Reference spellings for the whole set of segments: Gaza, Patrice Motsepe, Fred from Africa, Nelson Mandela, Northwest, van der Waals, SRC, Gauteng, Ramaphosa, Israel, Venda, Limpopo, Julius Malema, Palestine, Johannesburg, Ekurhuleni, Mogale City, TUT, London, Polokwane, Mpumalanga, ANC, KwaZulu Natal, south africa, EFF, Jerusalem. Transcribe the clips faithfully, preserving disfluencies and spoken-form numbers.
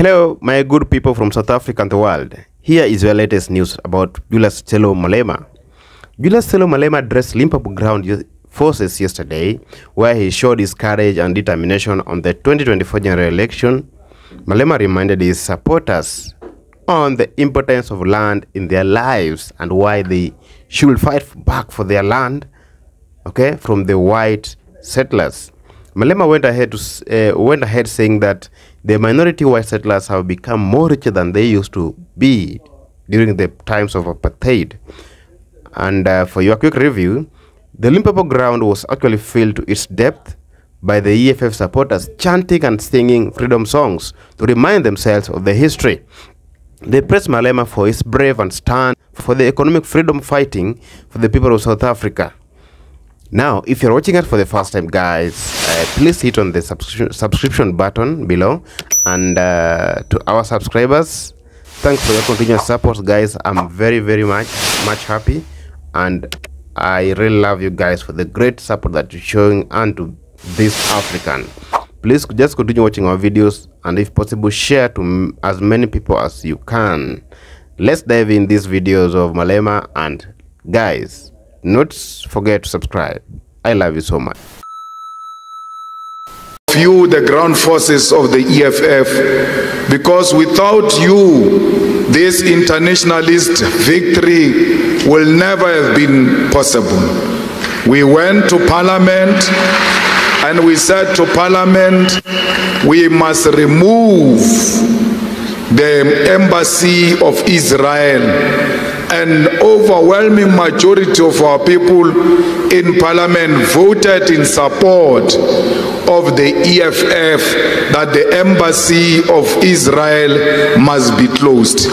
Hello, my good people from South Africa and the world. Here is your latest news about Julius Malema. Julius Malema addressed Limpopo ground forces yesterday, where he showed his courage and determination on the twenty twenty-four general election. Malema reminded his supporters on the importance of land in their lives and why they should fight back for their land, okay, from the white settlers. Malema went ahead to, uh, went ahead saying that the minority white settlers have become more richer than they used to be during the times of apartheid. And uh, for your quick review, the Limpopo ground was actually filled to its depth by the E F F supporters chanting and singing freedom songs to remind themselves of the history. They praised Malema for his brave and stand for the economic freedom fighting for the people of South Africa. Now, if you're watching us for the first time, guys, uh, please hit on the subscri subscription button below. And uh, to our subscribers, thanks for your continuous support, guys. I'm very, very much, much happy. And I really love you guys for the great support that you're showing unto this African. Please just continue watching our videos. And if possible, share to m as many people as you can. Let's dive in these videos of Malema. And guys, not forget to subscribe. I love you so much. You, the ground forces of the E F F, because without you, this internationalist victory will never have been possible. We went to Parliament and we said to Parliament, we must remove the embassy of Israel. An overwhelming majority of our people in Parliament voted in support of the E F F that the embassy of Israel must be closed.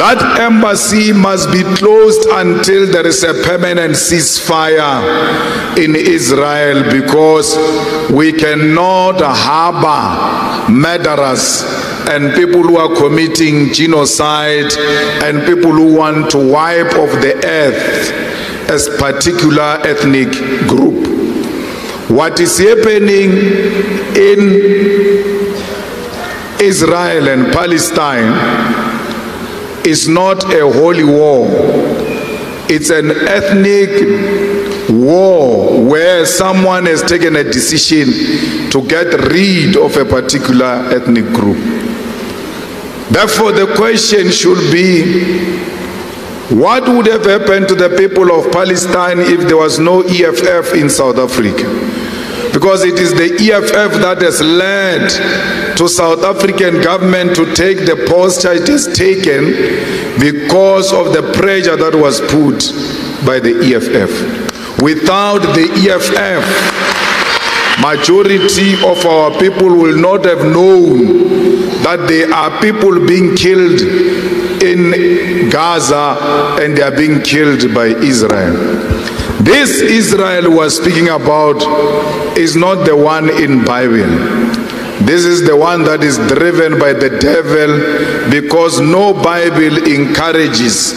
That embassy must be closed until there is a permanent ceasefire in Israel, because we cannot harbor murderers and people who are committing genocide and people who want to wipe off the earth as particular ethnic group. What is happening in Israel and Palestine is not a holy war. It's an ethnic war where someone has taken a decision to get rid of a particular ethnic group. Therefore, the question should be, what would have happened to the people of Palestine if there was no E F F in South Africa? Because it is the E F F that has led to South African government to take the posture it has taken because of the pressure that was put by the E F F. Without the E F F, majority of our people will not have known that there are people being killed in Gaza and they are being killed by Israel. This Israel we're speaking about is not the one in Bible. This is the one that is driven by the devil, because no Bible encourages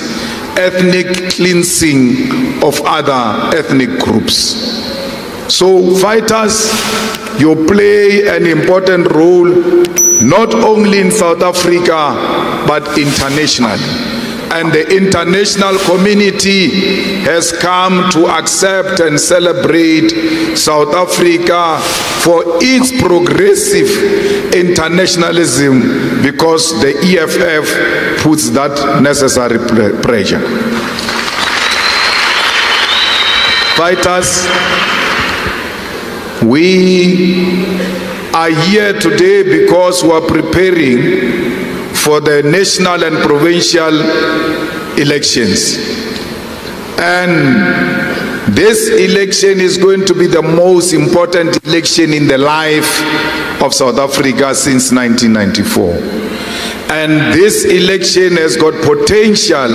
ethnic cleansing of other ethnic groups. So fighters, you play an important role not only in South Africa but internationally, and the international community has come to accept and celebrate South Africa for its progressive internationalism, because the E F F puts that necessary pressure. Fighters, we are here today because we are preparing for the national and provincial elections, and this election is going to be the most important election in the life of South Africa since nineteen ninety-four. And this election has got potential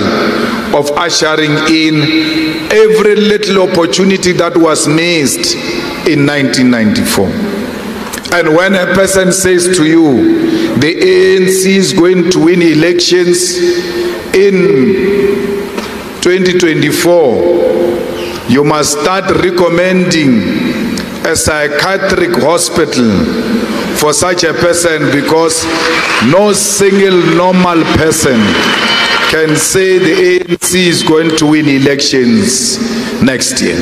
of ushering in every little opportunity that was missed in nineteen ninety-four. And when a person says to you, the A N C is going to win elections in twenty twenty-four, you must start recommending a psychiatric hospital for such a person, because no single normal person can say the A N C is going to win elections next year.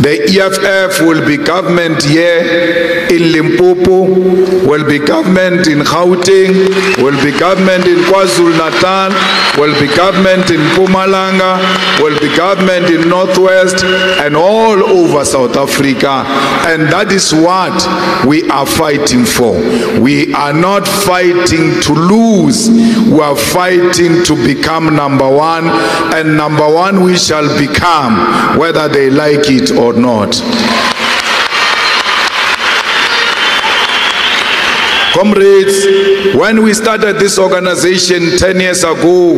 The E F F will be government here in Limpopo, will be government in Gauteng, will be government in KwaZulu Natal, will be government in Mpumalanga, will be government in Northwest, and all over South Africa. And that is what we are fighting for. We are not fighting to lose, we are fighting to become number one, and number one we shall become, whether they like it or not. Not. Comrades, when we started this organization ten years ago,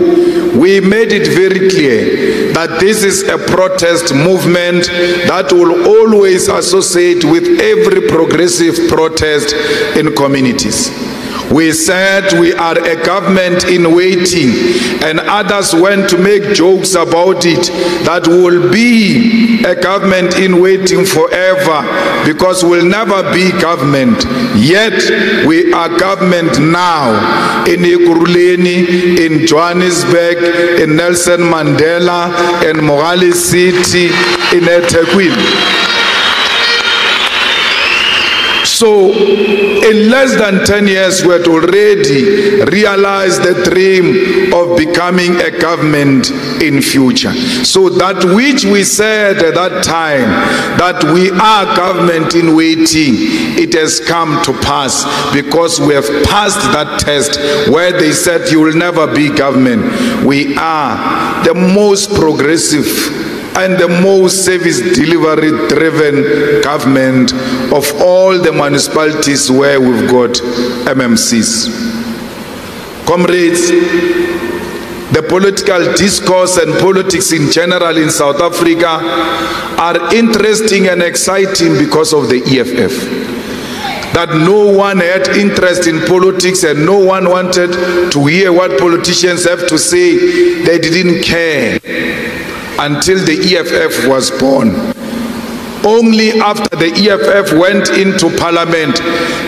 we made it very clear that this is a protest movement that will always associate with every progressive protest in communities. We said we are a government in waiting, and others went to make jokes about it, that will be a government in waiting forever, because we'll never be government. Yet we are government now in Ekurhuleni, in Johannesburg, in Nelson Mandela, in Mogale City, in Ekurhuleni. So in less than ten years, we had already realized the dream of becoming a government in future. So that which we said at that time, that we are government in waiting, it has come to pass, because we have passed that test where they said you will never be government. We are the most progressive and the most service delivery driven government of all the municipalities where we've got M M Cs. Comrades, the political discourse and politics in general in South Africa are interesting and exciting because of the E F F. That no one had interest in politics and no one wanted to hear what politicians have to say. They didn't care until the E F F was born. Only after the E F F went into Parliament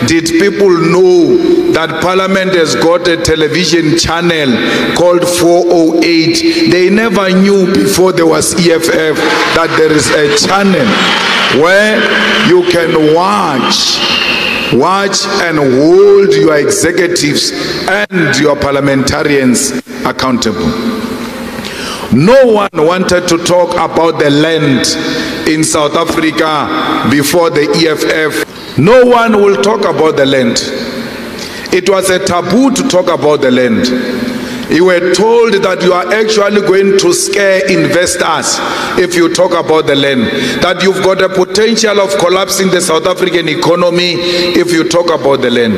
did people know that Parliament has got a television channel called four oh eight. They never knew before there was E F F that there is a channel where you can watch Watch and hold your executives and your parliamentarians accountable. No one wanted to talk about the land in South Africa before the E F F. No one will talk about the land. It was a taboo to talk about the land. You were told that you are actually going to scare investors if you talk about the land, that you've got a potential of collapsing the South African economy if you talk about the land.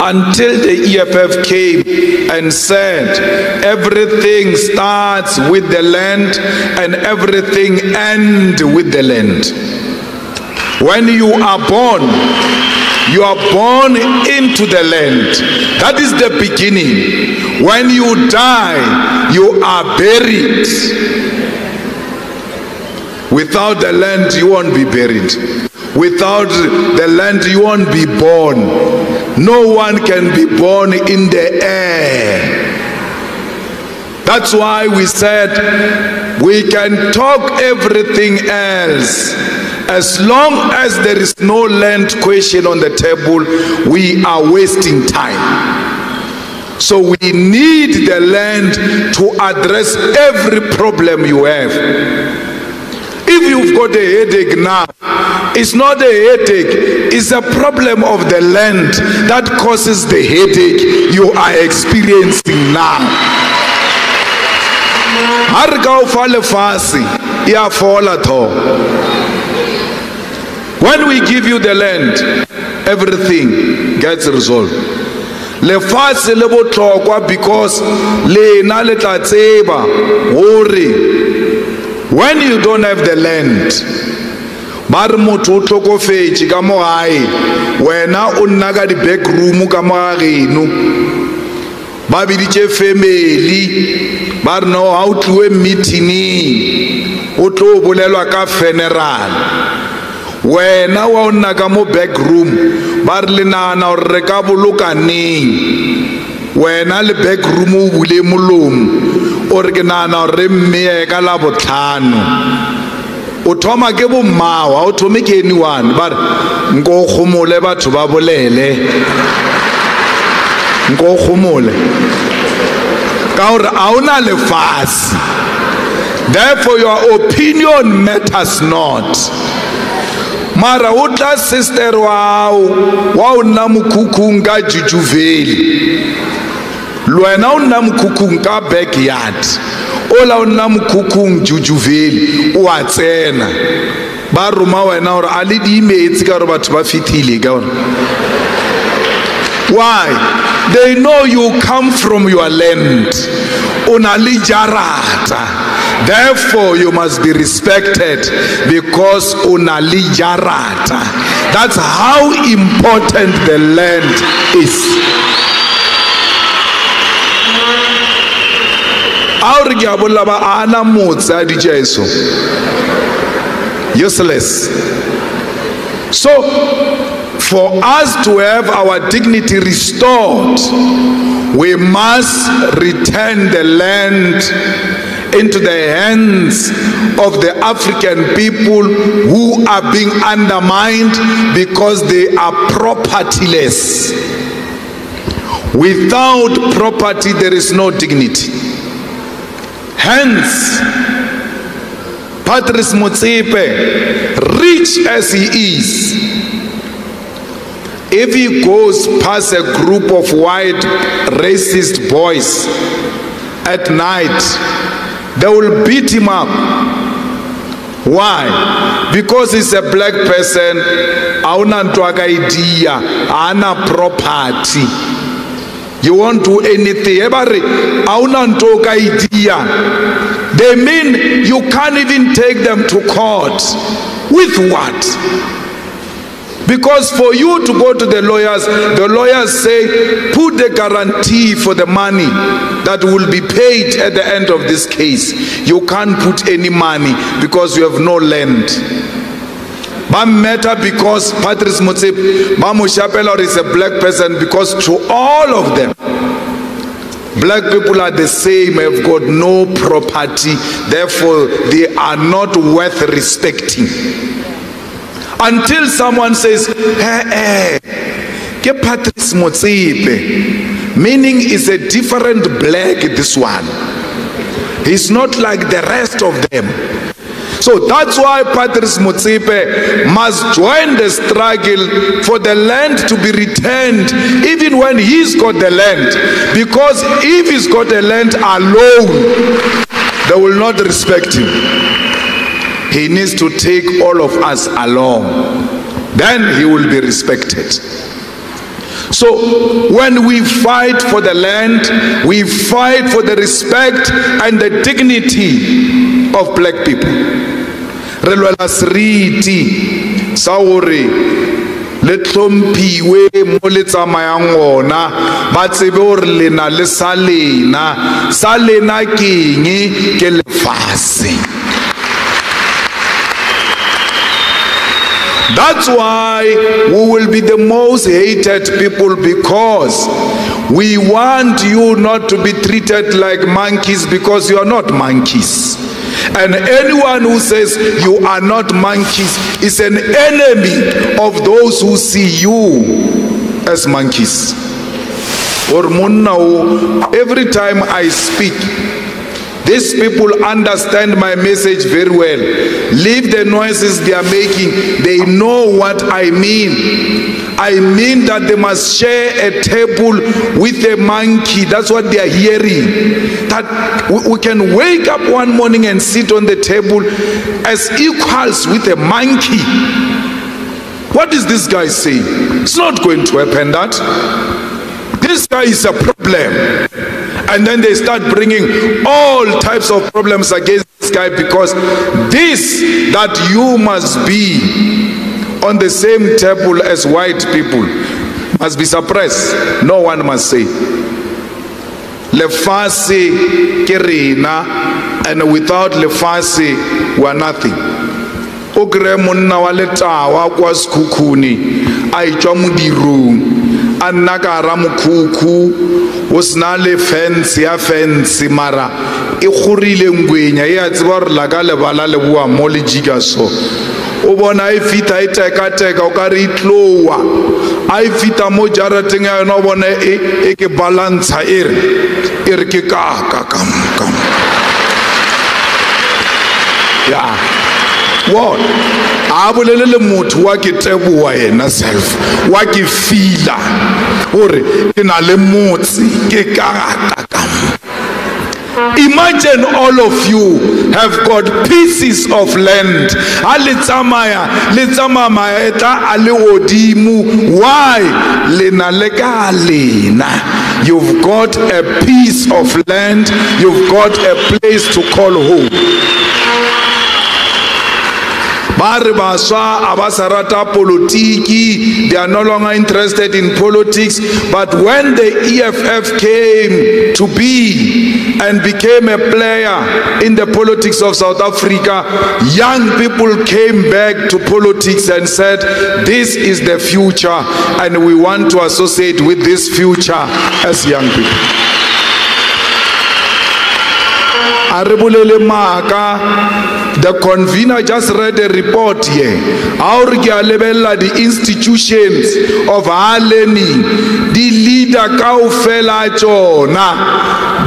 Until the E F F came and said everything starts with the land and everything ends with the land. When you are born, you are born into the land. That is the beginning. When you die, you are buried. Without the land, you won't be buried. Without the land, you won't be born. No one can be born in the air. That's why we said we can talk everything else. As long as there is no land question on the table, we are wasting time. So we need the land to address every problem you have. If you've got a headache now, it's not a headache, it's a problem of the land that causes the headache you are experiencing now. When we give you the land, everything gets resolved. Lefatshe le botlhokwa because lena le tla tseba hore when you don't have the land, ba re motho o tlokofetse ka mo gae, wena o nna ka di back room ka mo gageno, ba biditse family, ba re no ha o tloe meeting o tlo bolelwa ka funeral. wena wa una ka mo back room ba ri lenana o re ka bulukaneng wena le back room o bule molomo o re ke nana o re mme ka la botlhano o thoma ke bo mawa o thome ke anyone ba re ngo khomole batho ba bolele ngo khomole ka hore a ona le fast. Therefore your opinion matters not. Mara utla sister wa wa una mukukunga jujuveli lwena una mukukunga backyard ola una mukukung jujuveli wa tsena ba ruma wena hore a le di metsi ka re batho ba fitile ka hore why they know you come from your land onali jarata. Therefore, you must be respected because onali jarata. That's how important the land is. Useless. So, for us to have our dignity restored, we must return the land into the hands of the African people who are being undermined because they are propertyless. Without property, there is no dignity. Hence, Patrice Motsepe, rich as he is, if he goes past a group of white racist boys at night, they will beat him up. Why? Because he's a black person. Property. You won't do anything. They mean you can't even take them to court. With what? Because for you to go to the lawyers, the lawyers say, put the guarantee for the money that will be paid at the end of this case. You can't put any money because you have no land. But matter because Patrice Motsepe, Mamu Shapelor is a black person, because to all of them, black people are the same, have got no property, therefore they are not worth respecting. Until someone says, hey, hey, ke Patrice Motsepe, meaning is a different black, this one. He's not like the rest of them. So that's why Patrice Motsepe must join the struggle for the land to be returned, even when he's got the land. Because if he's got the land alone, they will not respect him. He needs to take all of us along. Then he will be respected. So when we fight for the land, we fight for the respect and the dignity of black people. Relwela sriti saore le tlompiwe mo le tsamayang ona ba tsebe hore lena le salena salena keng ke lefase. That's why we will be the most hated people, because we want you not to be treated like monkeys, because you are not monkeys. And anyone who says you are not monkeys is an enemy of those who see you as monkeys. Every time I speak, these people understand my message very well. Leave the noises they are making. They know what I mean. I mean that they must share a table with a monkey. That's what they are hearing. That we can wake up one morning and sit on the table as equals with a monkey. What is this guy saying? It's not going to happen that. This guy is a problem. And then they start bringing all types of problems against this guy, because this, that you must be on the same table as white people, must be suppressed. No one must say. Lefasi kerena, and without Lefasi, we are nothing. Ogre monna wa letawa kwa skukhuni a itswa modirong a nna ka ra mokhukhu o sna le fence ya fence mara e khorile ngwenya e a tswa re la ka lebala le bua mo le jiga so o bona e fita e teka teka o ka re itlowa a e fita mo jarateng ya yona o bona e ke balance ere ere ke ka ka ka ya what abulele motho wa ke teboa yena self wa ke fila hore ke na le motse ke karata ka. Imagine all of you have got pieces of land alitsamaya letsama maeta ale odimu why lena lekalena. You've got a piece of land, you've got a place to call home. They are no longer interested in politics, but when the E F F came to be and became a player in the politics of South Africa, young people came back to politics and said, this is the future, and we want to associate with this future as young people. The convener just read a report here. The institutions of higher learning, the leader kaofela chona,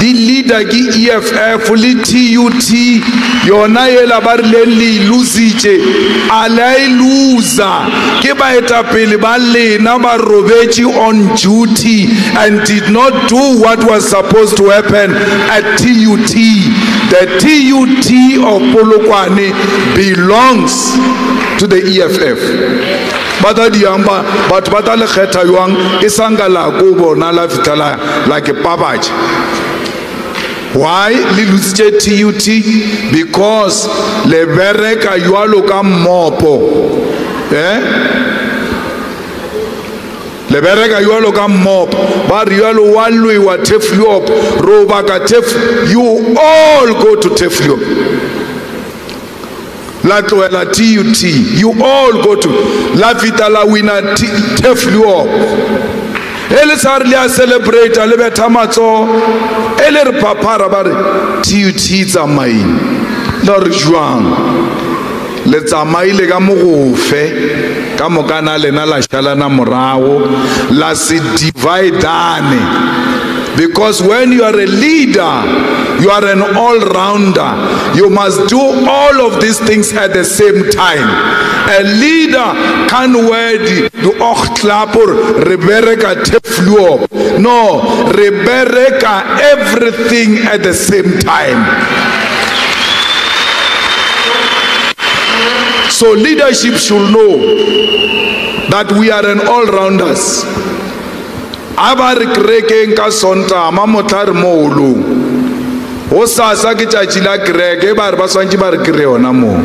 the leader ki E F F, li T U T, yona yela bar leli luzije, alai luza, keba etapeli bale namba robechi on duty and did not do what was supposed to happen at T U T. The T U T of Polokwane belongs to the E F F. But diamba, but batale kheta young isangala kubo na la vitala like a babaj. Why lilusje T U T? Because le bereka yualoka mopo. Eh? Lebereka yualo ka mop, but yualo walui wa tefliop, robaka tef. You all go to tefliop. Latoela T U T. You all go to La Vitala wina tefliop. Ele sarlia celebrate alebe tamato. Ele papa rabar T U T zamain. Lord Juan. Letsa maile ka mogofe ka mokana lena la shalana morago la se dividane, because when you are a leader, you are an all-rounder. You must do all of these things at the same time. A leader can't wear the ochtlapur rebereka tefluo. No, rebereka everything at the same time. So leadership should know that we are an all-rounders. Aba re kreke nka sonta mamotar molo. O sasa ke tjatjila kreke ba re ba swantse ba re kreo na mo.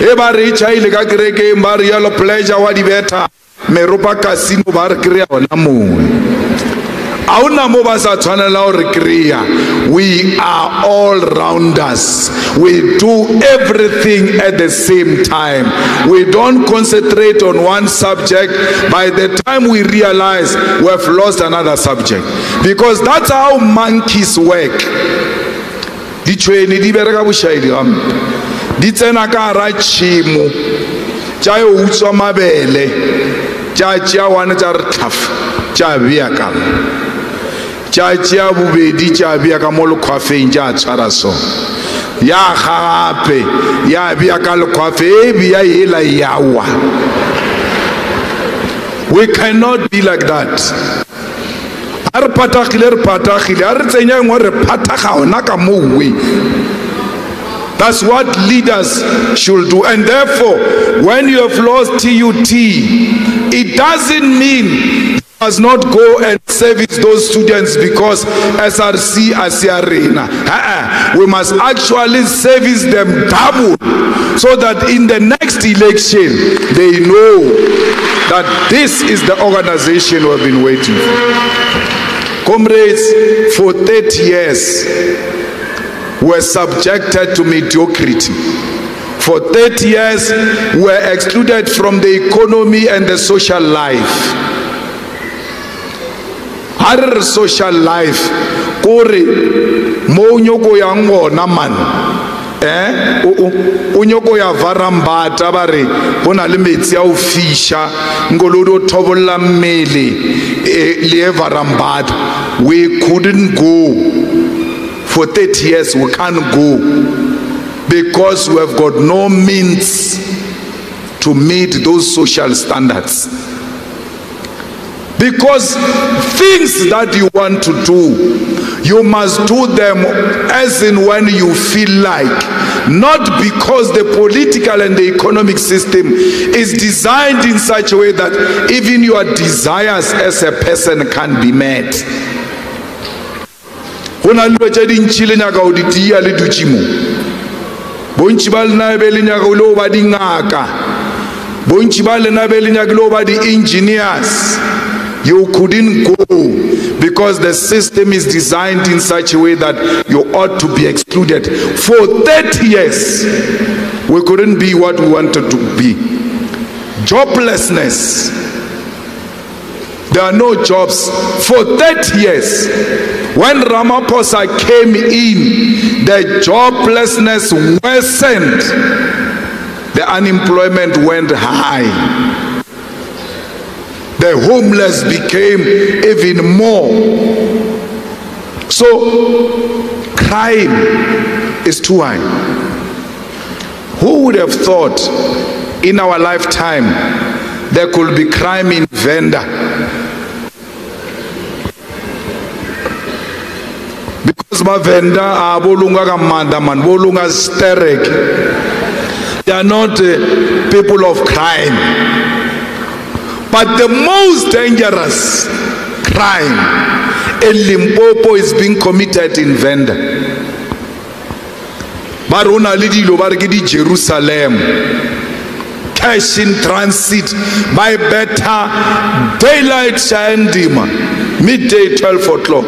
E ba re tjaile ka kreke ba re yellow pleasure wa di beta meropa casino ba re kreo na mo. We are all-rounders. We do everything at the same time. We don't concentrate on one subject. By the time we realize we have lost another subject. Because that's how monkeys work. Chachia bubedi chabia kamolo kwafe inja charaso ya khape ya bia kal kwafe bia yela yawa. We cannot be like that. Ar patakhiler patakhile ar tsenya ngore patakha ona ka mowe. That's what leaders should do. And therefore, when you have lost T U T, it doesn't mean must not go and service those students because S R C as the arena. Uh-uh. We must actually service them double so that in the next election they know that this is the organization we have been waiting for. Comrades, for thirty years we were subjected to mediocrity. for thirty years were excluded from the economy and the social life. Our social life, kore mo nyoko ya ngona man, eh o nyoko ya varambata bare bona le metsi a ofisha ngolodo thobolla mmele le varambata. We couldn't go for thirty years. We can't go because we have got no means to meet those social standards. Because things that you want to do, you must do them as in when you feel like, not because the political and the economic system is designed in such a way that even your desires as a person can be met. Bonchi bal na belinya golo ba dingaka bonchi bal na belinya golo ba the engineers. You couldn't go because the system is designed in such a way that you ought to be excluded. For thirty years we couldn't be what we wanted to be. Joblessness, there are no jobs for thirty years. When Ramaphosa came in, the joblessness worsened. The unemployment went high. The homeless became even more. So, crime is too high. Who would have thought in our lifetime there could be crime in Venda? Because my Venda are bolunga kamandaman, bolunga sterek. They are not uh, people of crime. But the most dangerous crime in Limpopo is being committed in Venda. Barona lidi lobargidi Jerusalem. Cash in transit by better daylight shandima midday twelve o'clock.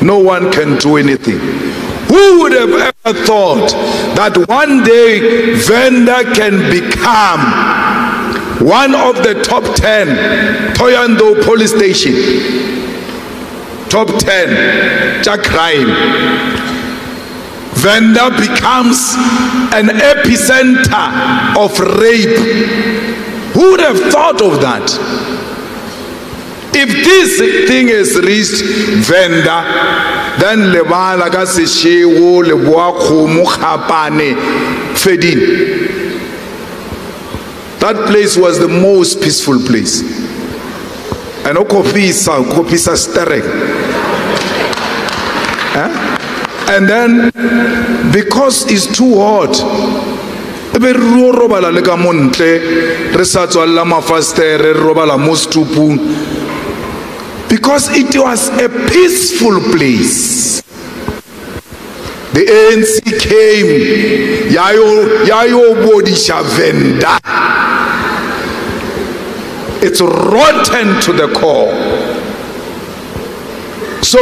No one can do anything. Who would have ever thought that one day Venda can become one of the top ten Toyando police station, top ten Jack crime? Venda becomes an epicenter of rape. Who would have thought of that? If this thing is reached Venda, then lebala ka seshewo leboa khomo khapane fedin. That place was the most peaceful place. And okopisa okopisa sterek. And then, because it's too hot, because it was a peaceful place, the A N C came, yayo yayo bodisha Venda. It's rotten to the core. So,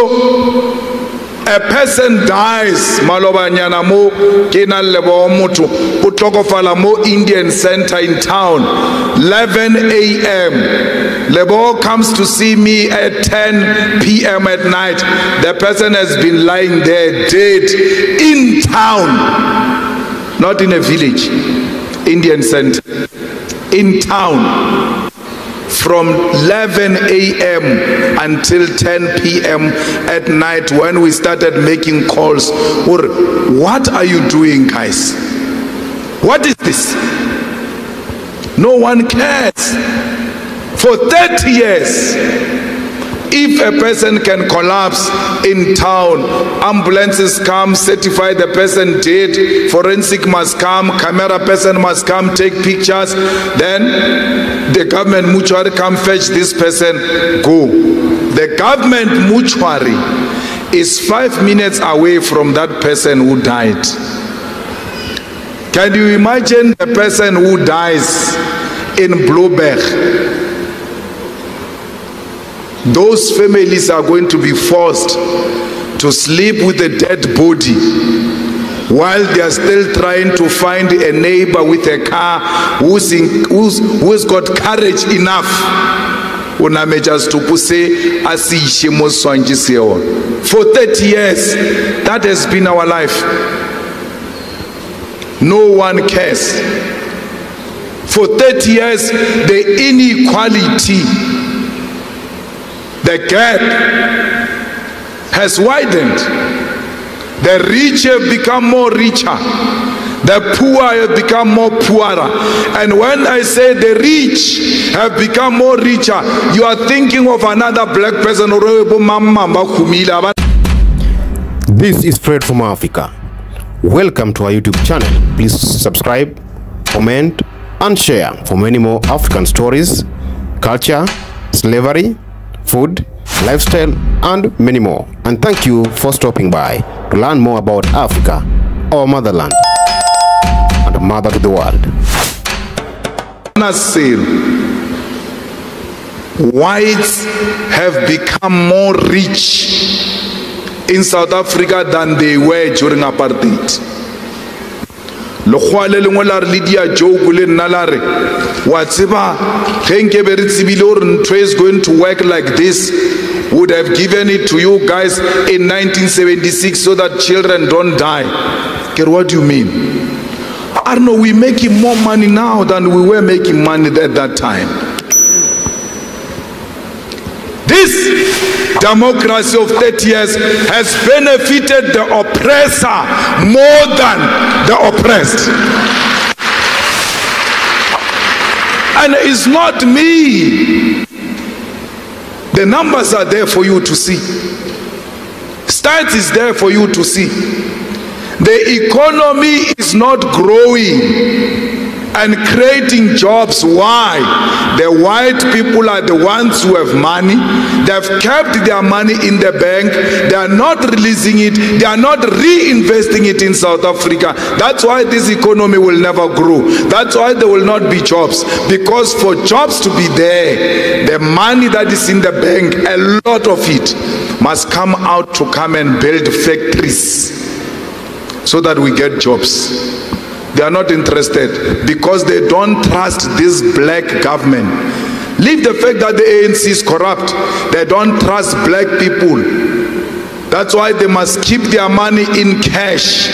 a person dies, maloba nyanamo, kena lebo mutu, utoko falamo Indian Center in town, eleven A M Lebo comes to see me at ten P M at night. The person has been lying there dead in town, not in a village, Indian Center, in town. From eleven A M until ten P M at night, when we started making calls, or what are you doing, guys? What is this? No one cares. For thirty years, if a person can collapse in town, ambulances come, certify the person dead, forensic must come, camera person must come, take pictures, then the government mortuary come fetch this person, go. The government mortuary is five minutes away from that person who died. Can you imagine the person who dies in Bloberg? Those families are going to be forced to sleep with a dead body while they are still trying to find a neighbor with a car who's, in, who's, who's got courage enough for thirty years. That has been our life. No one cares. For thirty years, the inequality, the gap has widened. The rich have become more richer. The poor have become more poorer. And when I say the rich have become more richer, you are thinking of another black person. This is Fred from Africa. Welcome to our YouTube channel. Please subscribe, comment, and share for many more African stories, culture, slavery, food, lifestyle, and many more. And thank you for stopping by to learn more about Africa, our motherland, and the mother to the world. Whites have become more rich in South Africa than they were during apartheid. Lokwale lengwala re lidia joke le nalare watsiba genke be re tsibile hore trace going to work like this would have given it to you guys in nineteen seventy-six so that children don't die. Okay, what do you mean? I don't know, we're making more money now than we were making money at that time. This democracy of thirty years has benefited the oppressor more than the oppressed. And it's not me. The numbers are there for you to see. Stats is there for you to see. The economy is not growing and creating jobs. Why? The white people are the ones who have money. They have kept their money in the bank. They are not releasing it. They are not reinvesting it in South Africa. That's why this economy will never grow. That's why there will not be jobs. Because for jobs to be there, the money that is in the bank, a lot of it, must come out to come and build factories so that we get jobs. They are not interested because they don't trust this black government. Leave the fact that the A N C is corrupt. They don't trust black people. That's why they must keep their money in cash,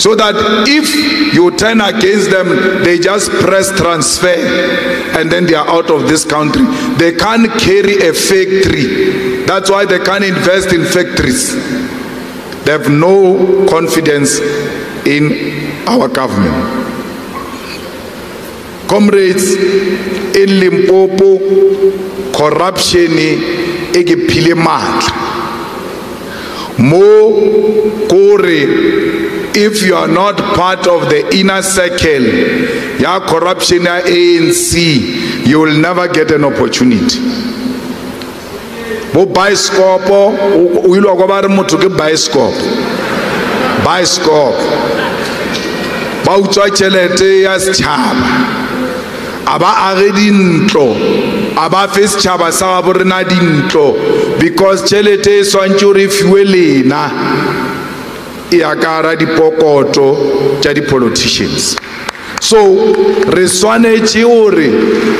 so that if you turn against them, they just press transfer and then they are out of this country. They can't carry a factory. That's why they can't invest in factories. They have no confidence in our government. Comrades, in Limpopo, corruption is a matla. Mo kore, if you are not part of the inner circle, your corruption at A N C, you will never get an opportunity. Mo bioscope, we will go back to the bioscope. Bioscope. Bautswa chelete ya sechaba aba age dintlo aba fe sechaba sa bo rena dintlo because chelete swantse re fiwe lena e akara dipokoto tsa di politicians. So re swanetse hore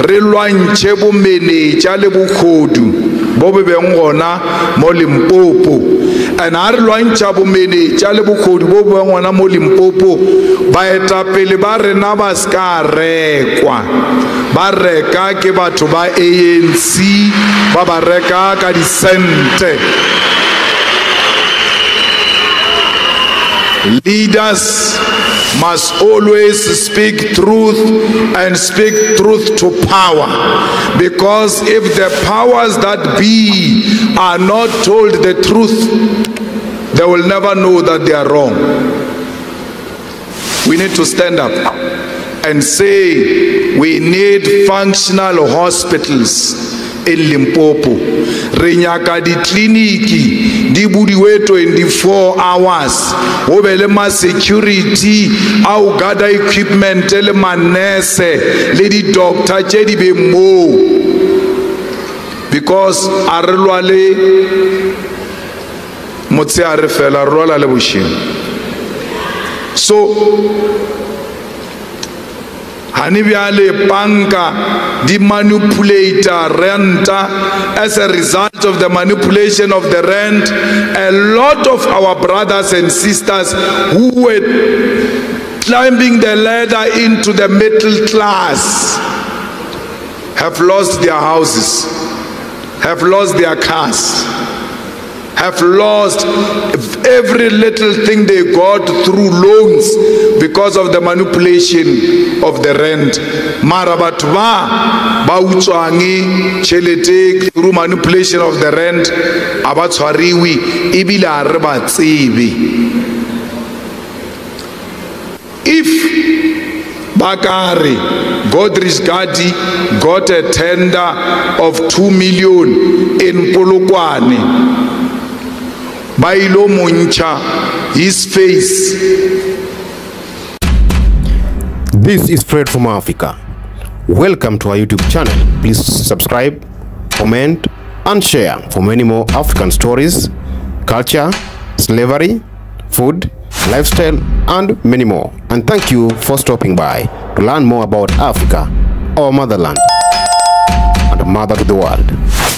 re lwantshe bomenetsa le bokgodu bo be beng gona mo Limpopo. And our lwantsha bomenetsa le bokgodu bo be beng gona mo Limpopo, ba etapele ba rena ba ska rekwa, ba reka ke batho ba A N C, ba ba reka ka di sente. Leaders must always speak truth and speak truth to power, because if the powers that be are not told the truth, they will never know that they are wrong. We need to stand up and say we need functional hospitals in Limpopo. Renyaka di kliniki di budiwe twenty-four hours. Obelema security au gada equipment le manese le di doctor chedi be mo, because arlwale motse a refela rola le bushing. So Hanibiale Panka, the manipulator renta, as a result of the manipulation of the rent, a lot of our brothers and sisters who were climbing the ladder into the middle class have lost their houses, have lost their cars, have lost every little thing they got through loans because of the manipulation of the rent. Marabatwa bautswangi chelete through manipulation of the rent abatswariwi ibila rebatsebi. If Bakari Godrich Gadi got a tender of two million in Polokwane, Bailo Muncha, his face. This is Fred from Africa. Welcome to our YouTube channel. Please subscribe, comment, and share for many more African stories, culture, slavery, food, lifestyle, and many more. And thank you for stopping by to learn more about Africa, our motherland, and mother to the world.